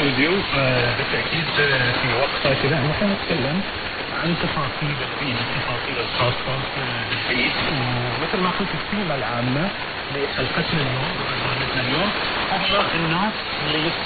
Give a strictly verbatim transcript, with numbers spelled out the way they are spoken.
الضيوف بالتأكيد في وقتها كده احنا هنتكلم عن تفاصيل التفاصيل الخاصة بالعيد، ومثل ما قلت السينما العامة لحلقتنا اليوم، حلقتنا اليوم أفضل الناس اللي